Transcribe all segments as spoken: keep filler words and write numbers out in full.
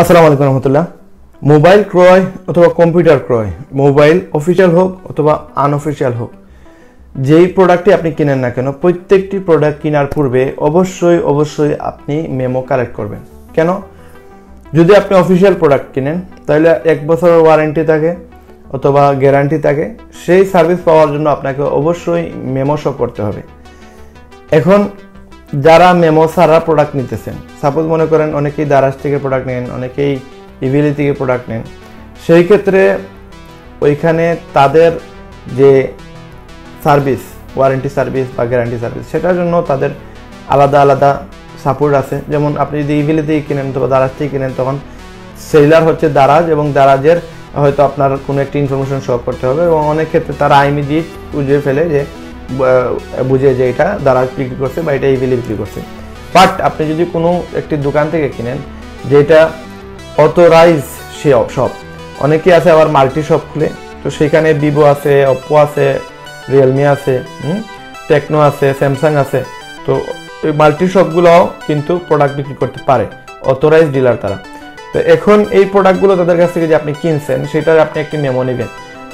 আসসালামু আলাইকুম রহমতুল্লাহ। মোবাইল ক্রয় অথবা কম্পিউটার ক্রয়, মোবাইল অফিসিয়াল হোক অথবা আনঅফিসিয়াল হোক, যেই প্রোডাক্টটি আপনি কিনেন না কেন, প্রত্যেকটি প্রোডাক্ট কেনার পূর্বে অবশ্যই অবশ্যই আপনি মেমো কালেক্ট করবেন। কেন? যদি আপনি অফিসিয়াল প্রোডাক্ট কিনেন তাহলে এক বছরের ওয়ারেন্টি থাকে অথবা গ্যারান্টি থাকে। সেই সার্ভিস পাওয়ার জন্য আপনাকে অবশ্যই মেমো শো করতে হবে। এখন যারা মেমো ছাড়া প্রোডাক্ট নিতেছেন, সাপোজ মনে করেন অনেকেই দারাজ থেকে প্রোডাক্ট নেন, অনেকেই ইভিলি থেকে প্রোডাক্ট নেন, সেই ক্ষেত্রে ওইখানে তাদের যে সার্ভিস, ওয়ারেন্টি সার্ভিস বা গ্যারান্টি সার্ভিস, সেটার জন্য তাদের আলাদা আলাদা সাপোর্ট আছে। যেমন আপনি যদি ইভিলি থেকে কিনেন অথবা দারাজ থেকে কিনেন, তখন সেলার হচ্ছে দারাজ, এবং দারাজের হয়তো আপনার কোনো একটি ইনফরমেশন শো করতে হবে, এবং অনেক ক্ষেত্রে তারা আইমি দিয়ে বুঝে ফেলে, যে বুঝে যে এটা দারাজ বিক্রি করছে বা এটা ইভিলি বিক্রি করছে। বাট আপনি যদি কোনো একটি দোকান থেকে কিনেন যেটা অথরাইজ শপ, অনেকে আছে আবার মাল্টি শপ খুলে, তো সেখানে ভিভো আছে, ওপো আছে, রিয়েলমি আছে, টেকনো আছে, স্যামসাং আছে, তো এই মাল্টি শপগুলোও কিন্তু প্রোডাক্ট বিক্রি করতে পারে, অথরাইজ ডিলার তারা। তো এখন এই প্রোডাক্টগুলো তাদের কাছ থেকে যে আপনি কিনছেন, সেটার আপনি একটি মেমো নেবেন।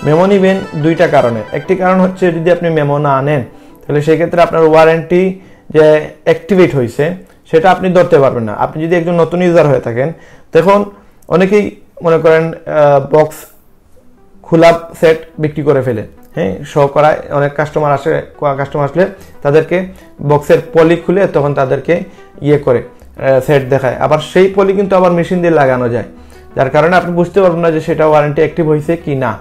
মেমো নেবেন দুইটা কারণে। একটি কারণ হচ্ছে যদি আপনি মেমো না আনেন তাহলে সেক্ষেত্রে আপনার ওয়ারেন্টি যে অ্যাক্টিভেট হয়েছে সেটা আপনি ধরতে পারবেন না। আপনি যদি একজন নতুন ইউজার হয়ে থাকেন, তখন অনেকেই মনে করেন বক্স খোলা সেট বিক্রি করে ফেলে, হ্যাঁ, শো করায়। অনেক কাস্টমার আসে, কাস্টমার আসলে তাদেরকে বক্সের পলি খুলে তখন তাদেরকে ইয়ে করে সেট দেখায়। আবার সেই পলি কিন্তু আবার মেশিন দিয়ে লাগানো যায়, যার কারণে আপনি বুঝতে পারবেন না যে সেটা ওয়ারেন্টি অ্যাক্টিভ হয়েছে কি না।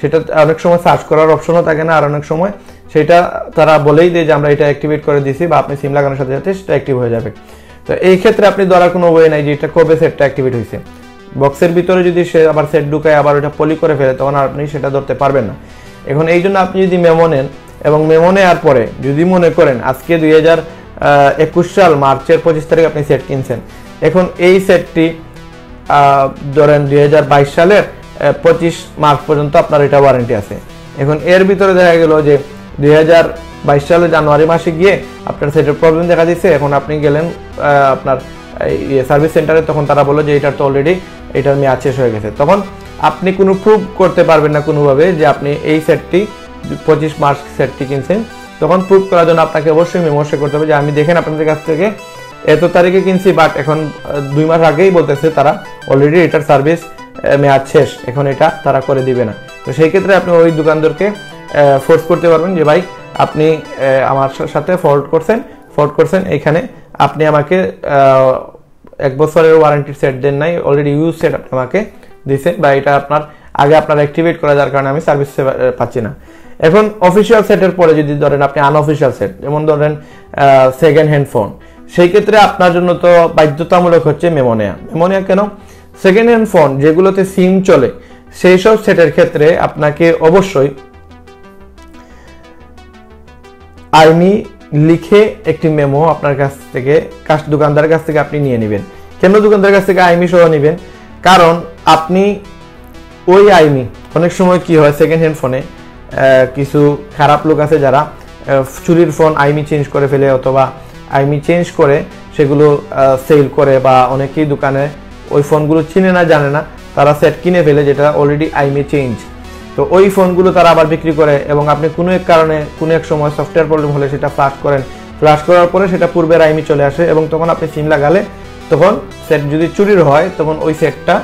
সেটা অনেক সময় সার্চ করার অপশনও থাকে না, আর অনেক সময় সেটা তারা বলেই দেয় যে আমরা এটা অ্যাক্টিভেট করে দিয়েছি, বা আপনি সিম লাগানোর সাথে সাথে সেটা অ্যাক্টিভ হয়ে যাবে। তো এই ক্ষেত্রে আপনি ধরার কোনো ওয়ে নাই যে এটা কবে সেটটা অ্যাক্টিভেট হয়েছে। বক্সের ভিতরে যদি সে আবার সেট ঢুকায়, আবার ওটা পলি করে ফেলে, তখন আপনি সেটা ধরতে পারবেন না। এখন এই জন্য আপনি যদি মেমো নেন, এবং মেমো নেওয়ার পরে যদি মনে করেন আজকে দুই হাজার একুশ সাল মার্চের পঁচিশ তারিখ আপনি সেট কিনছেন, এখন এই সেটটি ধরেন দুই হাজার বাইশ সালের পঁচিশ মার্চ পর্যন্ত আপনার এটা ওয়ারেন্টি আছে। এখন এর ভিতরে দেখা গেল যে দুই হাজার বাইশ সালে জানুয়ারি মাসে গিয়ে আপনার সেটের প্রবলেম দেখা দিচ্ছে। এখন আপনি গেলেন আপনার সার্ভিস সেন্টারে, তখন তারা বললো যে এটার তো অলরেডি এটার মেয়াদ শেষ হয়ে গেছে। তখন আপনি কোনো প্রুভ করতে পারবেন না কোনোভাবে যে আপনি এই সেটটি পঁচিশ মার্চ সেটটি কিনছেন। তখন প্রুভ করার জন্য আপনাকে অবশ্যই মেমোশ করতে হবে যে আমি দেখেন আপনাদের কাছ থেকে এত তারিখে কিনছি, বাট এখন দুই মাস আগেই বলতেছে তারা অলরেডি এটার সার্ভিস মেয়াদ শেষ, এখন এটা তারা করে দিবে না। তো সেই ক্ষেত্রে আপনি ওই দোকানদারকে ফোর্স করতে পারবেন যে ভাই আপনি আমার সাথে ফল্ট করছেন, ফল্ট করছেন এইখানে আপনি আমাকে এক বছরের ওয়ারেন্টির সেট দেন নাই, অলরেডি ইউজ সেট আপনি আমাকে দিয়েছেন, বা এটা আপনার আগে আপনার অ্যাক্টিভেট করা, যার কারণে আমি সার্ভিস পাচ্ছি না। এখন অফিসিয়াল সেটের পরে যদি ধরেন আপনি আনঅফিসিয়াল সেট, যেমন ধরেন সেকেন্ড হ্যান্ড ফোন, সেই ক্ষেত্রে আপনার জন্য তো বাধ্যতামূলক হচ্ছে মেমো নেয়া। মেমো নেয়া কেন? সেকেন্ড হ্যান্ড ফোন যেগুলোতে সিম চলে, সেই সব সেটের ক্ষেত্রে আপনাকে অবশ্যই আইনি লিখে একটি মেমো আপনার কাছ থেকে দোকানদারের কাছ থেকে আপনি নিয়ে নেবেন। কেন দোকানদারের কাছ থেকে আইনি সহ নেবেন? কারণ আপনি ওই আইনি অনেক সময় কি হয়, সেকেন্ড হ্যান্ড ফোনে কিছু খারাপ লোক আছে যারা চুরির ফোন আইনি চেঞ্জ করে ফেলে, অথবা আইনি চেঞ্জ করে সেগুলো সেল করে, বা অনেকেই দোকানে ওই ফোনগুলো চিনে না, জানে না, তারা সেট কিনে ফেলে যেটা অলরেডি আইমি চেঞ্জ। তো ওই ফোনগুলো তারা আবার বিক্রি করে, এবং আপনি কোনো এক কারণে কোনো এক সময় সফটওয়্যার প্রবলেম হলে সেটা ফ্লাশ করেন, ফ্লাশ করার পরে সেটা পূর্বের আইমি চলে আসে, এবং তখন আপনি সিম লাগালে তখন সেট যদি চুরির হয়, তখন ওই সেটটা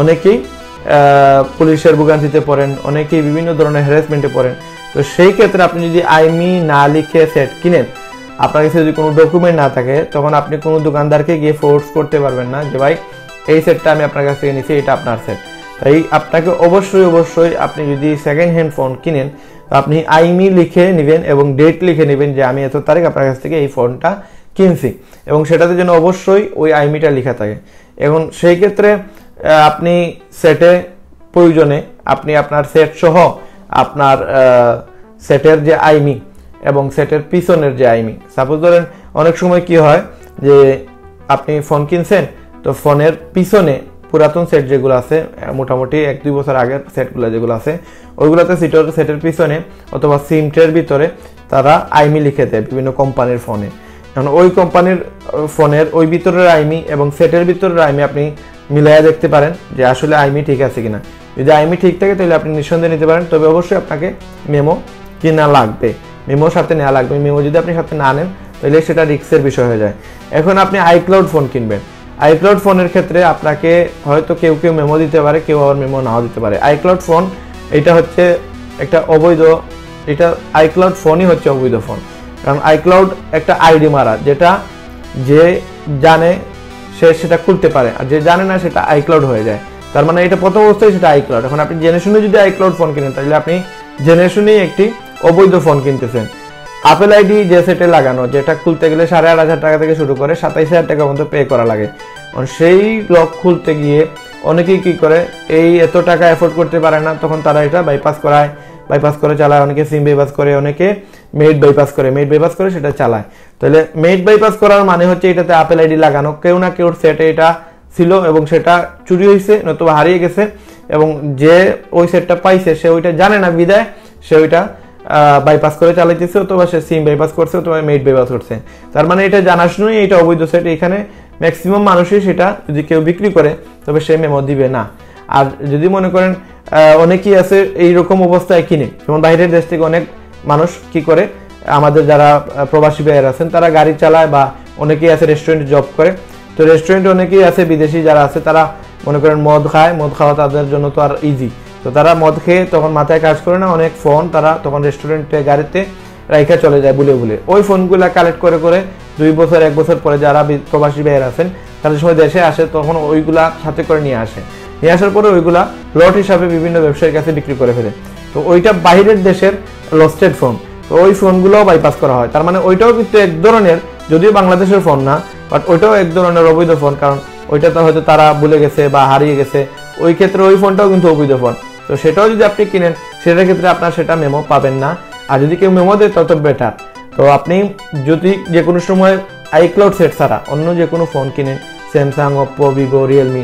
অনেকেই পুলিশের ভোগান্তিতে পড়েন, অনেকেই বিভিন্ন ধরনের হ্যারাসমেন্টে পড়েন। তো সেই ক্ষেত্রে আপনি যদি আইমি না লিখে সেট কিনেন, আপনার কাছে যদি কোনো ডকুমেন্ট না থাকে, তখন আপনি কোনো দোকানদারকে গিয়ে ফোর্স করতে পারবেন না যে ভাই এই সেটটা আমি আপনার কাছ থেকে নিয়েছি, এটা আপনার সেট। তাই আপনাকে অবশ্যই অবশ্যই আপনি যদি সেকেন্ড হ্যান্ড ফোন কিনেন, আপনি আইমি লিখে নেবেন এবং ডেট লিখে নেবেন যে আমি এত তারিখ আপনার কাছ থেকে এই ফোনটা কিনছি, এবং সেটাতে যেন অবশ্যই ওই আইমিটা লেখা থাকে। এবং সেই ক্ষেত্রে আপনি সেটে প্রয়োজনে আপনি আপনার সেট সহ আপনার সেটের যে আইমি এবং সেটের পিছনের যে আইমি, সাপোজ ধরেন অনেক সময় কি হয় যে আপনি ফোন কিনছেন, তো ফোনের পিছনে পুরাতন সেট যেগুলো আছে, মোটামুটি এক দুই বছর আগের সেটগুলো যেগুলো আছে, ওইগুলোতে সিটের সেটের পিছনে অথবা সিমটের ভিতরে তারা আইমি লিখে দেয় বিভিন্ন কোম্পানির ফোনে। কারণ ওই কোম্পানির ফোনের ওই ভিতরের আইমি এবং সেটের ভিতরের আইমি আপনি मिलाया देखते पारें जे आसले आईएमआई ठीक आछे किना। यदि आईएमआई ठीक थाके ताहले आपनि निसंदेहे निते पारेन, तबे अवश्यई आपनाके मेमो किना लागबे, मेमो साथे नेওয়া लागबे। मेमो यदि आपनि साथे ना नेন ताहले सेटा रिस्केर विषय हये जाय। एखन आपनि आईक्लाउड फोन किनबेन, आईक्लाउड फोनेर क्षेत्रे आपनाके हयतो केउ केउ मेमो दिते पारे, केउ आबार मेमो नाও दिते पारे। आईक्लाउड फोन एटा हच्छे एकटा अवैध, एटा आईक्लाउड फोनই হচ্ছে অবৈধ ফোন, কারণ আইক্লাউড একটা আইডি মারা, যেটা যে জানে সে সেটা খুলতে পারে, আর যে জানে না সেটা আইক্লাউড হয়ে যায়। তার মানে এটা প্রথম অবস্থায় সেটা আইক্লাউড। এখন আপনি জেনে শুনে যদি আইক্লাউড ফোন কিনেন তাহলে আপনি জেনে শুনেই একটি অবৈধ ফোন কিনতেছেন। আপেল আইডি যে সেটে লাগানো, যেটা খুলতে গেলে সাড়ে আট হাজার টাকা থেকে শুরু করে সাতাইশ হাজার টাকা পর্যন্ত পে করা লাগে, সেই লক খুলতে গিয়ে অনেকেই কী করে, এই এত টাকা এফোর্ড করতে পারে না, তখন তারা এটা বাইপাস করায়, বাইপাস করে চালায়, অনেকে সিম বাইপাস করে, অনেকে মেড বাইপাস করে, মেড বাইপাস করে সেটা চালায়। তাহলে মেড বাইপাস করার মানে হচ্ছে এটাতে আপেল আইডি লাগানো, কেউ না কেউ সেটে এটা ছিল এবং সেটা চুরি হয়েছে নতুবা হারিয়ে গেছে, এবং যে ওই সেটটা পাইছে সে ওইটা জানে না বিদায় সে ওইটা বাইপাস করে চালাইতেছে, অথবা সে সিম বাইপাস করছে, অথবা মেড বাইপাস করছে। তার মানে এটা জানার শুনেই এটা অবৈধ সেট। এখানে ম্যাক্সিমাম মানুষই সেটা যদি কেউ বিক্রি করে তবে সে মেমো দিবে না। আর যদি মনে করেন অনেকেই আছে এইরকম অবস্থায় কিনে, যেমন বাইরের দেশ থেকে অনেক মানুষ কি করে, আমাদের যারা প্রবাসী ভাইয়েরা আছেন তারা গাড়ি চালায়, বা অনেকেই আছে রেস্টুরেন্টে জব করে, তো রেস্টুরেন্টে অনেকেই আছে বিদেশি যারা আছে, তারা মনে করেন মদ খায়, মদ খাওয়া তাদের জন্য তো আর ইজি, তো তারা মদ খেয়ে তখন মাথায় কাজ করে না, অনেক ফোন তারা তখন রেস্টুরেন্টে গাড়িতে রাইখা চলে যায় ভুলে ভুলে। ওই ফোনগুলো কালেক্ট করে করে দুই বছর এক বছর পরে যারা প্রবাসী ভাইয়েরা আছেন তারা সময় দেশে আসে, তখন ওইগুলা সাথে করে নিয়ে আসে, নিয়ে আসার পরে ওইগুলা লট হিসাবে বিভিন্ন ব্যবসায়ীর কাছে বিক্রি করে ফেলে। তো ওইটা বাইরের দেশের লস্টেড ফোন, তো ওই ফোনগুলোও বাইপাস করা হয়। তার মানে ওইটাও কিন্তু এক ধরনের, যদিও বাংলাদেশের ফোন না, বাট ওইটাও এক ধরনের অবৈধ ফোন, কারণ ওইটা তো হয়তো তারা ভুলে গেছে বা হারিয়ে গেছে, ওই ক্ষেত্রে ওই ফোনটাও কিন্তু অবৈধ ফোন। তো সেটাও যদি আপনি কিনেন সেটার ক্ষেত্রে আপনার সেটা মেমো পাবেন না। আর যদি কেউ মেমো দেয় তত বেটার। তো আপনি যদি যে কোনো সময় আইক্লাউড সেট ছাড়া অন্য যে কোনো ফোন কিনেন, স্যামসাং, ওপো, ভিভো, রিয়েলমি,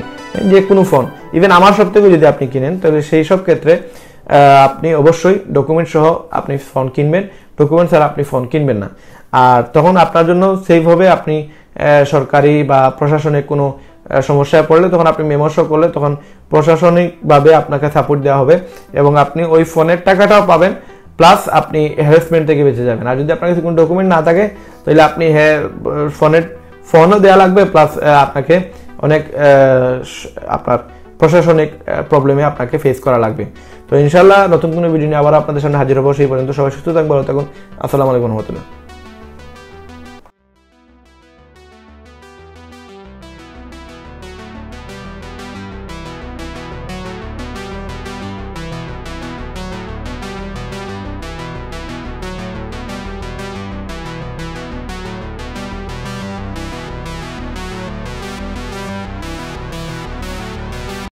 যে কোনো ফোন, ইভেন আমার সব থেকে যদি আপনি কিনেন, তাহলে সেই সব ক্ষেত্রে আপনি অবশ্যই ডকুমেন্ট সহ আপনি ফোন কিনবেন, ডকুমেন্ট ছাড়া আপনি ফোন কিনবেন না। আর তখন আপনার জন্য সেফ হবে, আপনি সরকারি বা প্রশাসনিক কোনো সমস্যায় পড়লে তখন আপনি মেমো শো করলে তখন প্রশাসনিকভাবে আপনাকে সাপোর্ট দেওয়া হবে, এবং আপনি ওই ফোনের টাকাটাও পাবেন, প্লাস আপনি হ্যারাসমেন্ট থেকে বেঁচে যাবেন। আর যদি আপনার কাছে কোনো ডকুমেন্ট না থাকে তাহলে আপনি হ্যাঁ ফোনের ফোনও দেওয়া লাগবে, প্লাস আপনাকে অনেক আপনার প্রশাসনিক প্রবলেমে আপনাকে ফেস করা লাগবে। তো ইনশাআল্লাহ নতুন কোনো ভিডিও নিয়ে আবার আপনাদের সামনে হাজির হব। সেই পর্যন্ত সবাই সুস্থ থাকবেন, ভালো থাকুন। আসসালামু আলাইকুম ওয়া রাহমাতুল্লাহ।